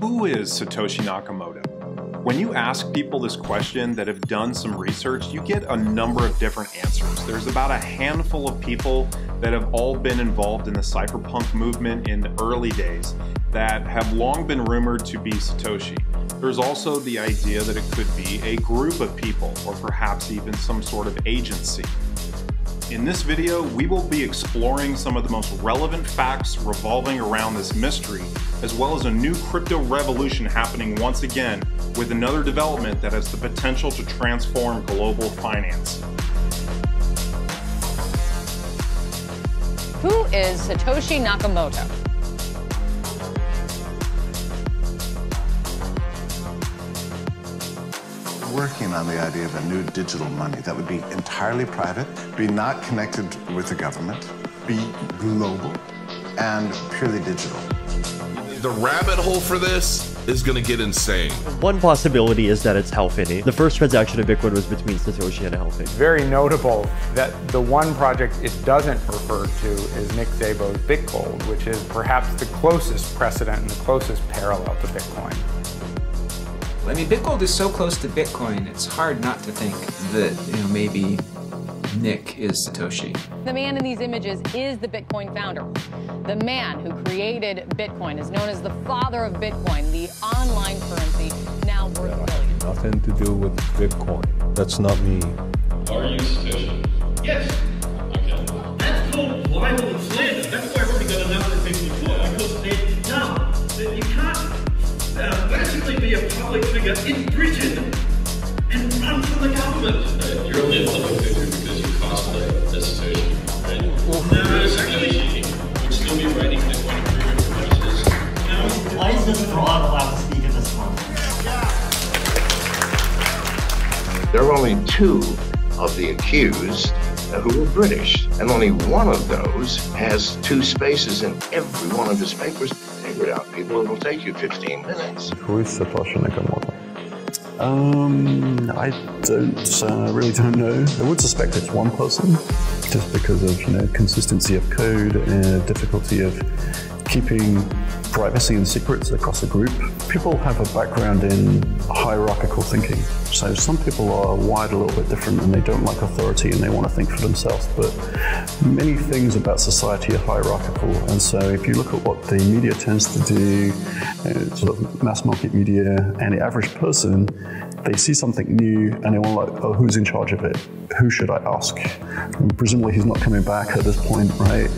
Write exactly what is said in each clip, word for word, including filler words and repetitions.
Who is Satoshi Nakamoto? When you ask people this question that have done some research, you get a number of different answers. There's about a handful of people that have all been involved in the cypherpunk movement in the early days that have long been rumored to be Satoshi. There's also the idea that it could be a group of people or perhaps even some sort of agency. In this video, we will be exploring some of the most relevant facts revolving around this mystery, as well as a new crypto revolution happening once again with another development that has the potential to transform global finance. Who is Satoshi Nakamoto? Working on the idea of a new digital money that would be entirely private, be not connected with the government, be global, and purely digital. The rabbit hole for this is gonna get insane. One possibility is that it's Hal Finney. The first transaction of Bitcoin was between Satoshi and Hal Finney. Very notable that the one project it doesn't refer to is Nick Szabo's BitGold, which is perhaps the closest precedent and the closest parallel to Bitcoin. I mean, BitGold is so close to Bitcoin, it's hard not to think that, you know, maybe Nick is Satoshi. The man in these images is the Bitcoin founder. The man who created Bitcoin is known as the father of Bitcoin, the online currency now worth billions. Nothing to do with Bitcoin. That's not me. Are you Satoshi? Yes. Okay. That's called libel and slander. That's why everybody got enough of the things before, because they're dumb. You can't Uh, basically be a public figure in Britain and run for the government. Uh, you're only a public figure because you cosplay as Satoshi, right? Well, no, it's actually cheating. You'd still be writing this one of your information. No. Why is this fraud allowed to speak at this point? Yeah. There are only two of the accused who were British, and only one of those has two spaces in every one of his papers. Figure it out, people. It will take you fifteen minutes. Who is Satoshi Nakamoto? Um, I don't uh, really don't know. I would suspect it's one person, just because of, you know, consistency of code and difficulty of keeping privacy and secrets across a group. People have a background in hierarchical thinking. So some people are wired a little bit different and they don't like authority and they want to think for themselves, but many things about society are hierarchical. And so if you look at what the media tends to do, uh, sort of mass market media and the average person, they see something new and they want to, like, oh, who's in charge of it? Who should I ask? And presumably he's not coming back at this point, right?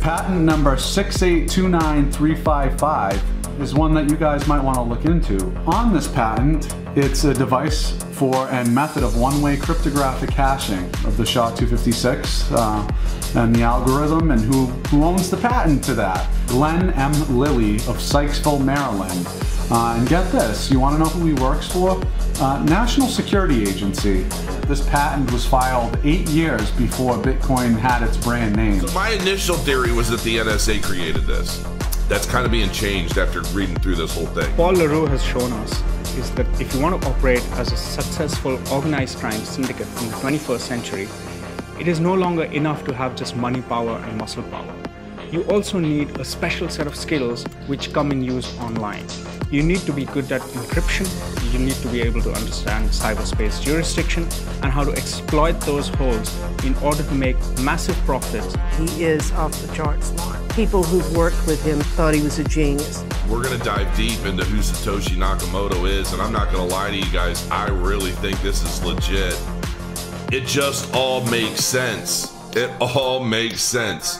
Patent number six eight two nine three five five is one that you guys might want to look into. On this patent, it's a device for and method of one-way cryptographic hashing of the S H A two fifty-six uh, and the algorithm, and who, who owns the patent to that? Glenn M. Lilly of Sykesville, Maryland. Uh, and get this, you want to know who he works for? Uh, National Security Agency. This patent was filed eight years before Bitcoin had its brand name. So my initial theory was that the N S A created this. That's kind of being changed after reading through this whole thing. Paul Le Roux has shown us is that if you want to operate as a successful organized crime syndicate in the twenty-first century, it is no longer enough to have just money power and muscle power. You also need a special set of skills which come in use online. You need to be good at encryption, you need to be able to understand cyberspace jurisdiction and how to exploit those holes in order to make massive profits. He is off the charts smart. People who've worked with him thought he was a genius. We're gonna dive deep into who Satoshi Nakamoto is, and I'm not gonna lie to you guys, I really think this is legit. It just all makes sense. It all makes sense.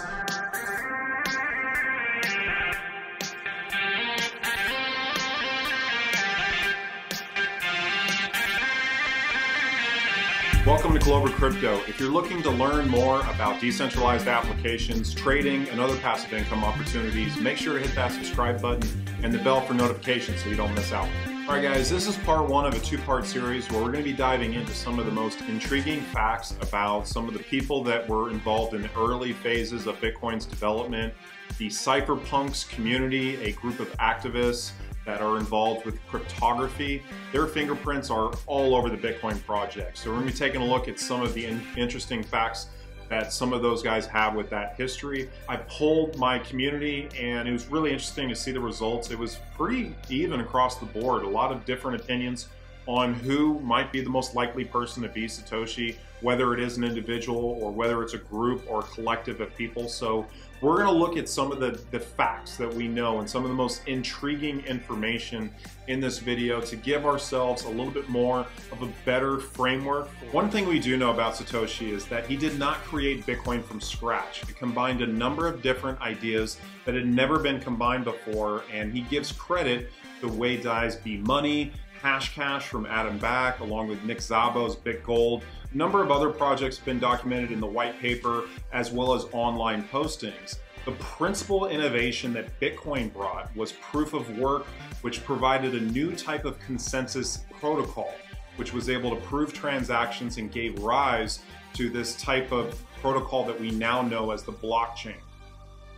Welcome to Clover Crypto. If you're looking to learn more about decentralized applications, trading, and other passive income opportunities, make sure to hit that subscribe button and the bell for notifications so you don't miss out. All right, guys, this is part one of a two-part series where we're going to be diving into some of the most intriguing facts about some of the people that were involved in the early phases of Bitcoin's development, the cypherpunks community, a group of activists that are involved with cryptography. Their fingerprints are all over the Bitcoin project. So we're gonna be taking a look at some of the in interesting facts that some of those guys have with that history. I polled my community and it was really interesting to see the results. It was pretty even across the board, a lot of different opinions on who might be the most likely person to be Satoshi, whether it is an individual or whether it's a group or a collective of people. So we're gonna look at some of the, the facts that we know and some of the most intriguing information in this video to give ourselves a little bit more of a better framework. One thing we do know about Satoshi is that he did not create Bitcoin from scratch. It combined a number of different ideas that had never been combined before, and he gives credit to Wei Dai's B Money, Hashcash from Adam Back, along with Nick Szabo's BitGold. A number of other projects have been documented in the white paper as well as online postings. The principal innovation that Bitcoin brought was proof of work, which provided a new type of consensus protocol, which was able to prove transactions and gave rise to this type of protocol that we now know as the blockchain.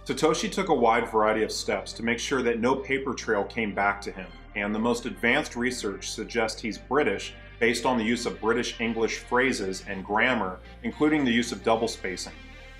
Satoshi took a wide variety of steps to make sure that no paper trail came back to him, and the most advanced research suggests he's British based on the use of British English phrases and grammar, including the use of double spacing.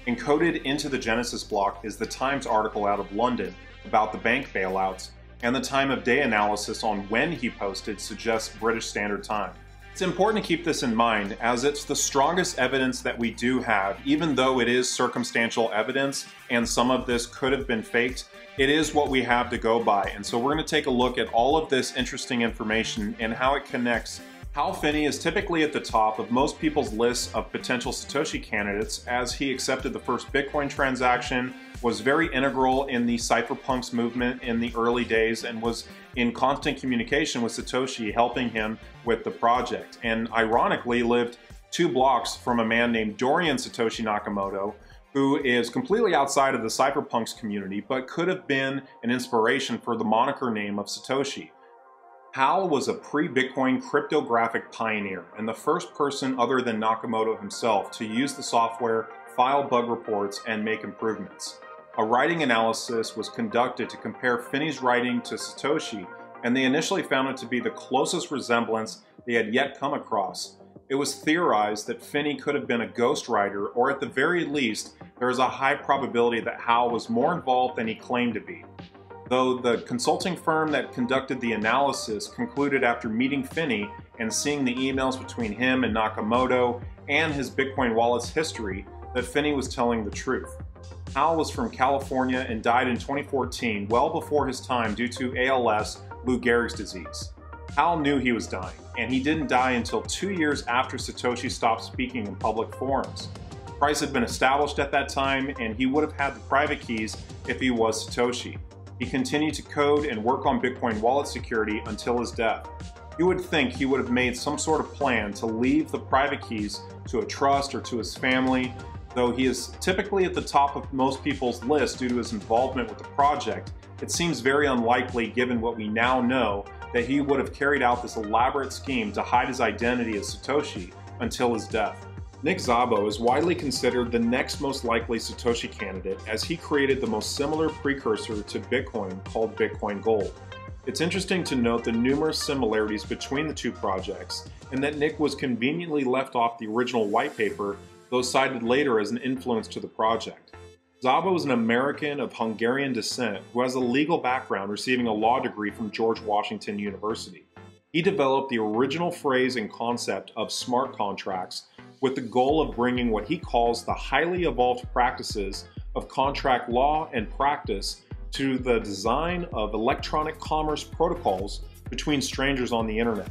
Encoded into the Genesis block is the Times article out of London about the bank bailouts, and the time of day analysis on when he posted suggests British Standard Time. It's important to keep this in mind, as it's the strongest evidence that we do have, even though it is circumstantial evidence and some of this could have been faked. It is what we have to go by. And so we're going to take a look at all of this interesting information and how it connects. Hal Finney is typically at the top of most people's lists of potential Satoshi candidates, as he accepted the first Bitcoin transaction, was very integral in the Cypherpunks movement in the early days, and was in constant communication with Satoshi, helping him with the project, and ironically lived two blocks from a man named Dorian Satoshi Nakamoto, who is completely outside of the Cypherpunks community, but could have been an inspiration for the moniker name of Satoshi. Hal was a pre-Bitcoin cryptographic pioneer and the first person other than Nakamoto himself to use the software, file bug reports, and make improvements. A writing analysis was conducted to compare Finney's writing to Satoshi, and they initially found it to be the closest resemblance they had yet come across. It was theorized that Finney could have been a ghostwriter, or at the very least, there is a high probability that Hal was more involved than he claimed to be. Though the consulting firm that conducted the analysis concluded after meeting Finney and seeing the emails between him and Nakamoto and his Bitcoin wallet's history that Finney was telling the truth. Hal was from California and died in twenty fourteen, well before his time, due to A L S, Lou Gehrig's disease. Hal knew he was dying, and he didn't die until two years after Satoshi stopped speaking in public forums. Price had been established at that time, and he would have had the private keys if he was Satoshi. He continued to code and work on Bitcoin wallet security until his death. You would think he would have made some sort of plan to leave the private keys to a trust or to his family, though he is typically at the top of most people's list due to his involvement with the project. It seems very unlikely, given what we now know, that he would have carried out this elaborate scheme to hide his identity as Satoshi until his death. Nick Szabo is widely considered the next most likely Satoshi candidate, as he created the most similar precursor to Bitcoin called Bitcoin Gold. It's interesting to note the numerous similarities between the two projects, and that Nick was conveniently left off the original white paper, though cited later as an influence to the project. Szabo is an American of Hungarian descent who has a legal background, receiving a law degree from George Washington University. He developed the original phrase and concept of smart contracts, with the goal of bringing what he calls the highly evolved practices of contract law and practice to the design of electronic commerce protocols between strangers on the internet.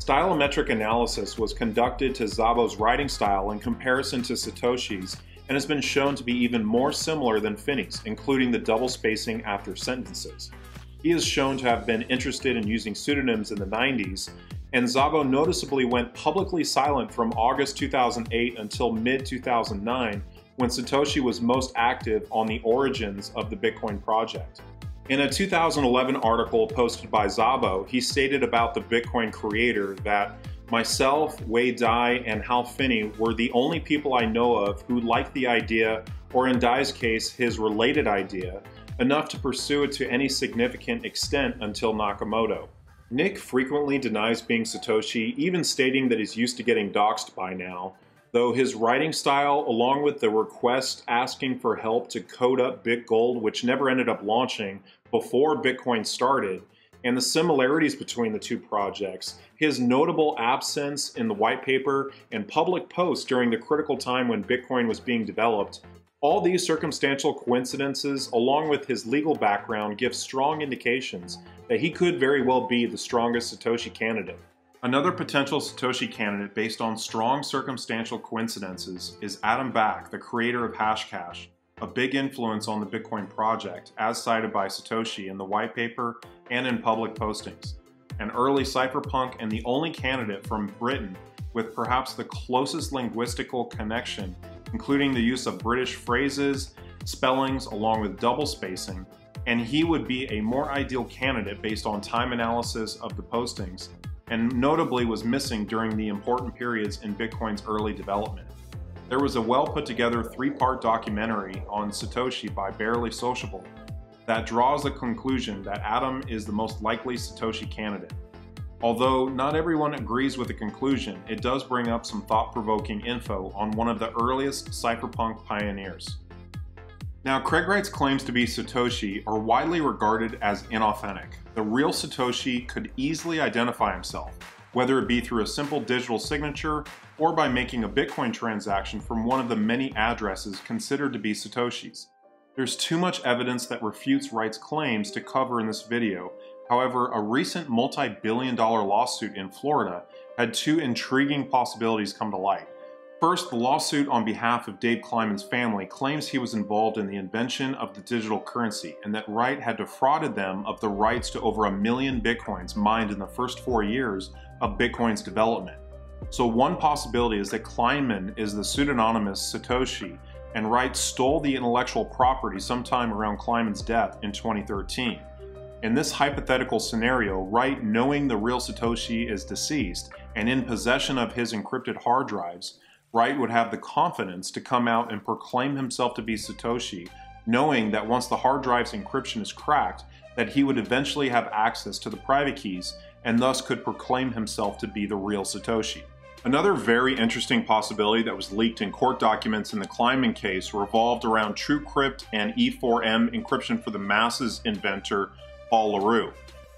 Stylometric analysis was conducted to Szabo's writing style in comparison to Satoshi's, and has been shown to be even more similar than Finney's, including the double spacing after sentences. He is shown to have been interested in using pseudonyms in the nineties, and Szabo noticeably went publicly silent from August two thousand eight until mid two thousand nine, when Satoshi was most active on the origins of the Bitcoin project. In a two thousand eleven article posted by Szabo, he stated about the Bitcoin creator that myself, Wei Dai, and Hal Finney were the only people I know of who liked the idea, or in Dai's case, his related idea, enough to pursue it to any significant extent until Nakamoto. Nick frequently denies being Satoshi, even stating that he's used to getting doxxed by now, though his writing style, along with the request asking for help to code up BitGold, which never ended up launching before Bitcoin started, and the similarities between the two projects, his notable absence in the white paper and public posts during the critical time when Bitcoin was being developed, all these circumstantial coincidences, along with his legal background, give strong indications that he could very well be the strongest Satoshi candidate. Another potential Satoshi candidate based on strong circumstantial coincidences is Adam Back, the creator of Hashcash, a big influence on the Bitcoin project, as cited by Satoshi in the white paper and in public postings. An early cypherpunk and the only candidate from Britain with perhaps the closest linguistical connection, including the use of British phrases, spellings, along with double spacing, and he would be a more ideal candidate based on time analysis of the postings, and notably was missing during the important periods in Bitcoin's early development. There was a well put together three-part documentary on Satoshi by Barely Sociable that draws the conclusion that Adam is the most likely Satoshi candidate. Although not everyone agrees with the conclusion, it does bring up some thought-provoking info on one of the earliest cypherpunk pioneers. Now, Craig Wright's claims to be Satoshi are widely regarded as inauthentic. The real Satoshi could easily identify himself, whether it be through a simple digital signature or by making a Bitcoin transaction from one of the many addresses considered to be Satoshi's. There's too much evidence that refutes Wright's claims to cover in this video. However, a recent multi-billion dollar lawsuit in Florida had two intriguing possibilities come to light. First, the lawsuit on behalf of Dave Kleiman's family claims he was involved in the invention of the digital currency and that Wright had defrauded them of the rights to over a million Bitcoins mined in the first four years of Bitcoin's development. So one possibility is that Kleiman is the pseudonymous Satoshi and Wright stole the intellectual property sometime around Kleiman's death in twenty thirteen. In this hypothetical scenario, Wright, knowing the real Satoshi is deceased and in possession of his encrypted hard drives, Wright would have the confidence to come out and proclaim himself to be Satoshi, knowing that once the hard drive's encryption is cracked, that he would eventually have access to the private keys and thus could proclaim himself to be the real Satoshi. Another very interesting possibility that was leaked in court documents in the Kleiman case revolved around TrueCrypt and E four M encryption for the masses inventor Paul Le Roux.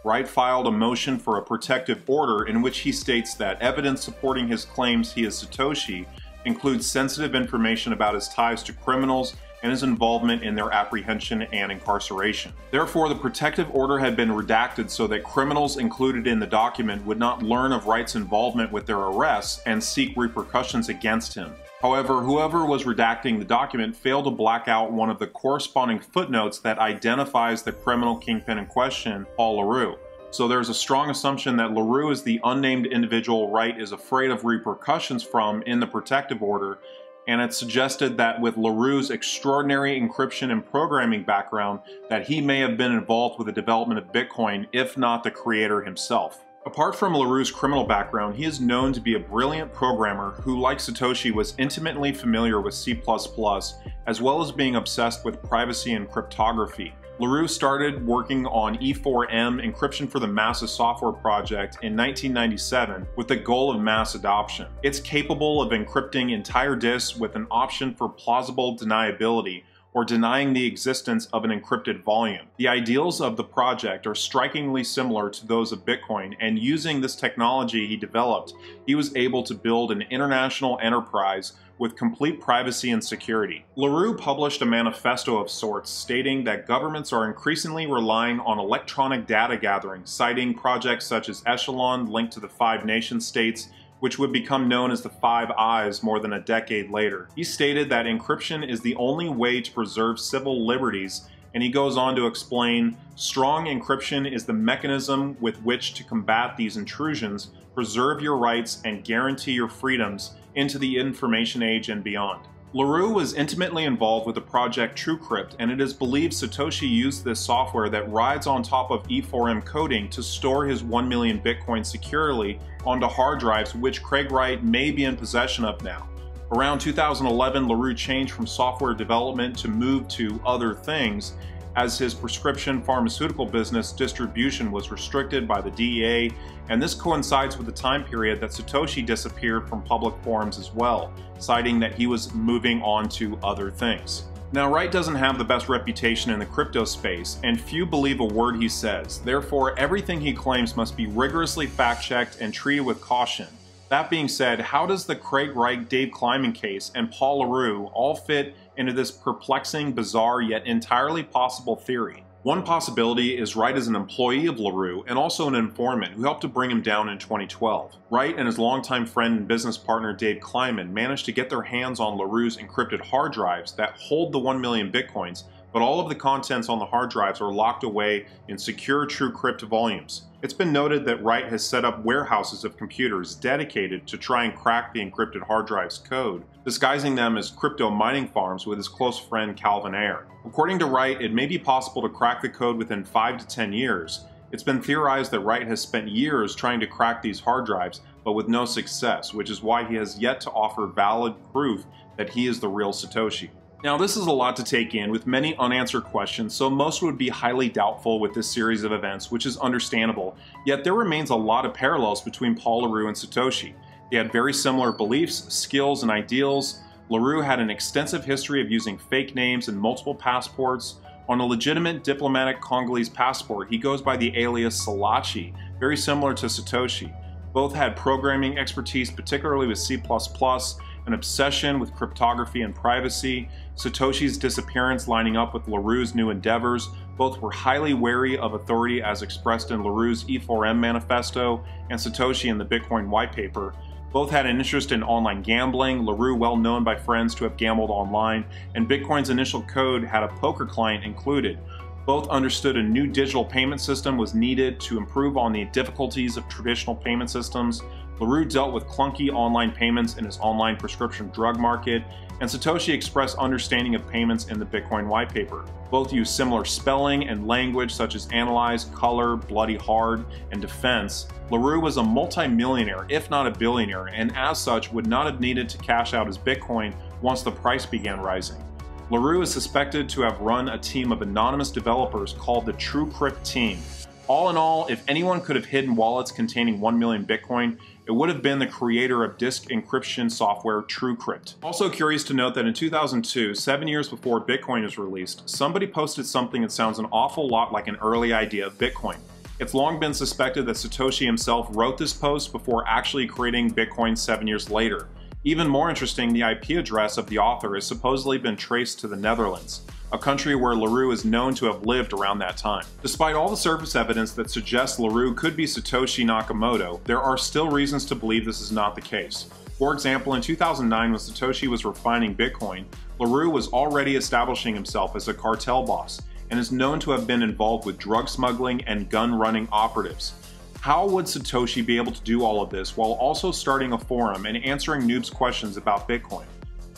Wright filed a motion for a protective order in which he states that evidence supporting his claims he is Satoshi includes sensitive information about his ties to criminals and his involvement in their apprehension and incarceration. Therefore, the protective order had been redacted so that criminals included in the document would not learn of Wright's involvement with their arrests and seek repercussions against him. However, whoever was redacting the document failed to black out one of the corresponding footnotes that identifies the criminal kingpin in question, Paul Le Roux. So there's a strong assumption that Le Roux is the unnamed individual Wright is afraid of repercussions from in the protective order, and it's suggested that with Le Roux's extraordinary encryption and programming background, that he may have been involved with the development of Bitcoin, if not the creator himself. Apart from Le Roux's criminal background, he is known to be a brilliant programmer who, like Satoshi, was intimately familiar with C plus plus, as well as being obsessed with privacy and cryptography. Le Roux started working on E four M encryption for the masses software project in nineteen ninety-seven with the goal of mass adoption. It's capable of encrypting entire disks with an option for plausible deniability, or denying the existence of an encrypted volume. The ideals of the project are strikingly similar to those of Bitcoin, and using this technology he developed, he was able to build an international enterprise with complete privacy and security. Le Roux published a manifesto of sorts stating that governments are increasingly relying on electronic data gathering, citing projects such as Echelon, linked to the five nation states, which would become known as the Five Eyes more than a decade later. He stated that encryption is the only way to preserve civil liberties, and he goes on to explain, strong encryption is the mechanism with which to combat these intrusions, preserve your rights, and guarantee your freedoms into the information age and beyond. Le Roux was intimately involved with the project TrueCrypt, and it is believed Satoshi used this software that rides on top of E four M coding to store his one million Bitcoin securely onto hard drives, which Craig Wright may be in possession of now. Around two thousand eleven, Le Roux changed from software development to move to other things, as his prescription pharmaceutical business distribution was restricted by the D E A, and this coincides with the time period that Satoshi disappeared from public forums as well, citing that he was moving on to other things. Now, Wright doesn't have the best reputation in the crypto space, and few believe a word he says. Therefore, everything he claims must be rigorously fact-checked and treated with caution. That being said, how does the Craig Wright, Dave Kleiman case, and Paul Le Roux all fit into this perplexing, bizarre, yet entirely possible theory? One possibility is Wright is an employee of Le Roux and also an informant who helped to bring him down in twenty twelve. Wright and his longtime friend and business partner Dave Kleiman managed to get their hands on Le Roux's encrypted hard drives that hold the one million bitcoins, but all of the contents on the hard drives are locked away in secure TrueCrypt volumes. It's been noted that Wright has set up warehouses of computers dedicated to try and crack the encrypted hard drive's code, disguising them as crypto mining farms with his close friend Calvin Ayer. According to Wright, it may be possible to crack the code within five to ten years. It's been theorized that Wright has spent years trying to crack these hard drives, but with no success, which is why he has yet to offer valid proof that he is the real Satoshi. Now, this is a lot to take in with many unanswered questions, so most would be highly doubtful with this series of events, which is understandable. Yet there remains a lot of parallels between Paul Le Roux and Satoshi. They had very similar beliefs, skills, and ideals. Le Roux had an extensive history of using fake names and multiple passports. On a legitimate diplomatic Congolese passport, he goes by the alias Salachi, very similar to Satoshi. Both had programming expertise, particularly with C plus plus, an obsession with cryptography and privacy. Satoshi's disappearance lining up with Le Roux's new endeavors. Both were highly wary of authority as expressed in Le Roux's E four M manifesto and Satoshi in the Bitcoin white paper. Both had an interest in online gambling, Le Roux well known by friends to have gambled online, and Bitcoin's initial code had a poker client included. Both understood a new digital payment system was needed to improve on the difficulties of traditional payment systems. Le Roux dealt with clunky online payments in his online prescription drug market, and Satoshi expressed understanding of payments in the Bitcoin white paper. Both used similar spelling and language such as analyze, color, bloody hard, and defense. Le Roux was a multimillionaire, if not a billionaire, and as such would not have needed to cash out his Bitcoin once the price began rising. Le Roux is suspected to have run a team of anonymous developers called the TrueCrypt team. All in all, if anyone could have hidden wallets containing one million Bitcoin, it would have been the creator of disk encryption software TrueCrypt. Also curious to note that in two thousand two, seven years before Bitcoin is released, somebody posted something that sounds an awful lot like an early idea of Bitcoin. It's long been suspected that Satoshi himself wrote this post before actually creating Bitcoin seven years later. Even more interesting, the I P address of the author has supposedly been traced to the Netherlands, a country where Le Roux is known to have lived around that time. Despite all the surface evidence that suggests Le Roux could be Satoshi Nakamoto, there are still reasons to believe this is not the case. For example, in two thousand nine, when Satoshi was refining Bitcoin, Le Roux was already establishing himself as a cartel boss and is known to have been involved with drug smuggling and gun-running operatives. How would Satoshi be able to do all of this while also starting a forum and answering noobs' questions about Bitcoin?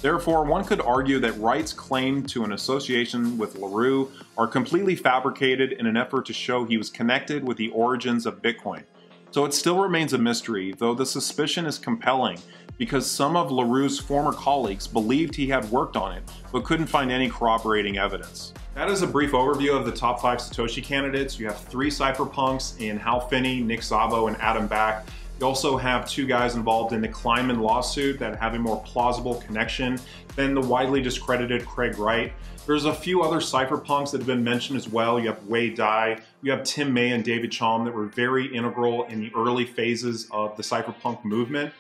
Therefore, one could argue that Wright's claim to an association with Le Roux are completely fabricated in an effort to show he was connected with the origins of Bitcoin. So it still remains a mystery, though the suspicion is compelling because some of Le Roux's former colleagues believed he had worked on it, but couldn't find any corroborating evidence. That is a brief overview of the top five Satoshi candidates. You have three cypherpunks in Hal Finney, Nick Szabo, and Adam Back. You also have two guys involved in the Kleiman lawsuit that have a more plausible connection than the widely discredited Craig Wright. There's a few other cypherpunks that have been mentioned as well. You have Wei Dai, you have Tim May and David Chaum that were very integral in the early phases of the cypherpunk movement.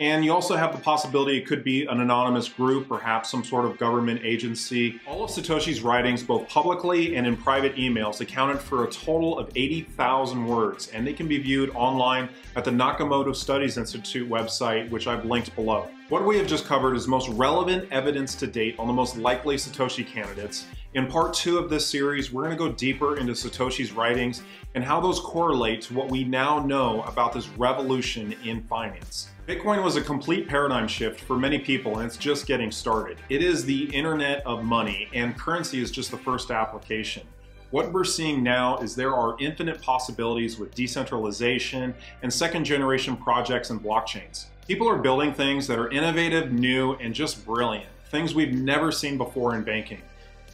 And you also have the possibility it could be an anonymous group, perhaps some sort of government agency. All of Satoshi's writings, both publicly and in private emails, accounted for a total of eighty thousand words, and they can be viewed online at the Nakamoto Studies Institute website, which I've linked below. What we have just covered is most relevant evidence to date on the most likely Satoshi candidates. In part two of this series, we're going to go deeper into Satoshi's writings and how those correlate to what we now know about this revolution in finance. Bitcoin was a complete paradigm shift for many people, and it's just getting started. It is the internet of money, and currency is just the first application. What we're seeing now is there are infinite possibilities with decentralization and second generation projects and blockchains. People are building things that are innovative, new, and just brilliant, things we've never seen before in banking.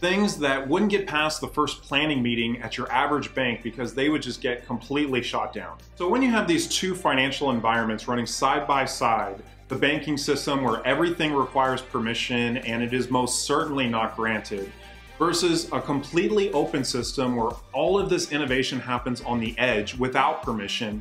things that wouldn't get past the first planning meeting at your average bank because they would just get completely shot down. So when you have these two financial environments running side by side, the banking system where everything requires permission and it is most certainly not granted, versus a completely open system where all of this innovation happens on the edge without permission,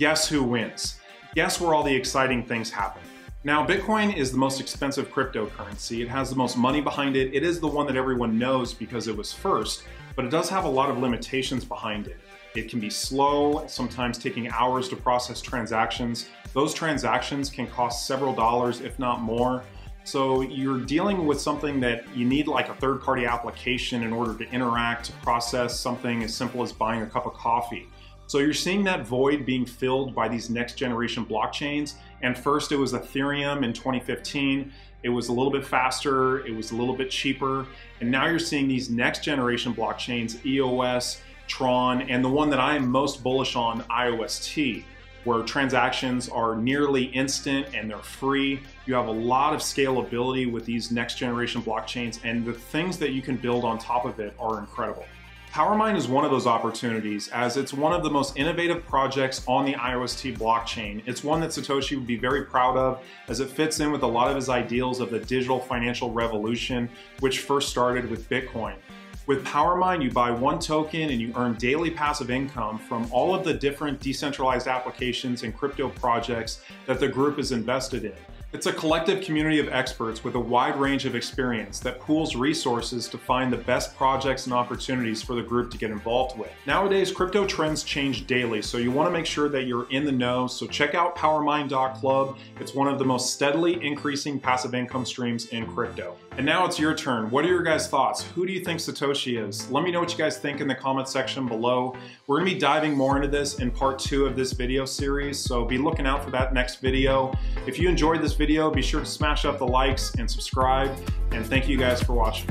guess who wins? Guess where all the exciting things happen? Now, Bitcoin is the most expensive cryptocurrency. It has the most money behind it. It is the one that everyone knows because it was first, but it does have a lot of limitations behind it. It can be slow, sometimes taking hours to process transactions. Those transactions can cost several dollars, if not more. So you're dealing with something that you need like a third-party application in order to interact, to process something as simple as buying a cup of coffee. So you're seeing that void being filled by these next generation blockchains. And first it was Ethereum in twenty fifteen. It was a little bit faster, it was a little bit cheaper. And now you're seeing these next generation blockchains, E O S, Tron, and the one that I am most bullish on, I O S T, where transactions are nearly instant and they're free. You have a lot of scalability with these next generation blockchains, and the things that you can build on top of it are incredible. Powermine is one of those opportunities, as it's one of the most innovative projects on the I O S T blockchain. It's one that Satoshi would be very proud of, as it fits in with a lot of his ideals of the digital financial revolution, which first started with Bitcoin. With Powermine, you buy one token and you earn daily passive income from all of the different decentralized applications and crypto projects that the group is invested in. It's a collective community of experts with a wide range of experience that pools resources to find the best projects and opportunities for the group to get involved with. Nowadays, crypto trends change daily, so you want to make sure that you're in the know, so check out powermine dot club. It's one of the most steadily increasing passive income streams in crypto. And now it's your turn. What are your guys' thoughts? Who do you think Satoshi is? Let me know what you guys think in the comment section below. We're going to be diving more into this in part two of this video series, so be looking out for that next video. If you enjoyed this video, video, be sure to smash up the likes and subscribe, and thank you guys for watching.